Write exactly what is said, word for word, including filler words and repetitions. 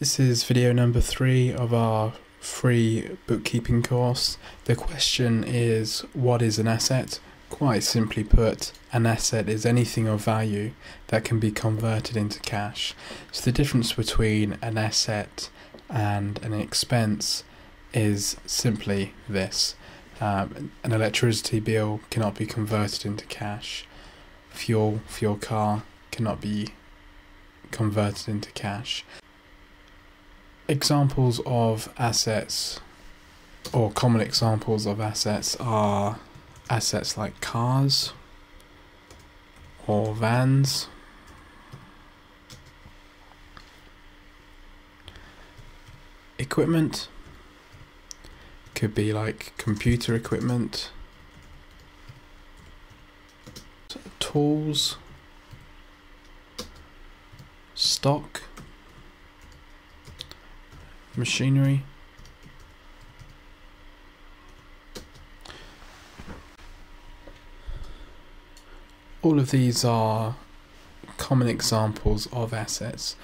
This is video number three of our free bookkeeping course. The question is, what is an asset? Quite simply put, an asset is anything of value that can be converted into cash. So the difference between an asset and an expense is simply this. Um, an electricity bill cannot be converted into cash. Fuel for your car cannot be converted into cash. Examples of assets, or common examples of assets, are assets like cars or vans. Equipment could be like computer equipment. Tools, stock, machinery. All of these are common examples of assets.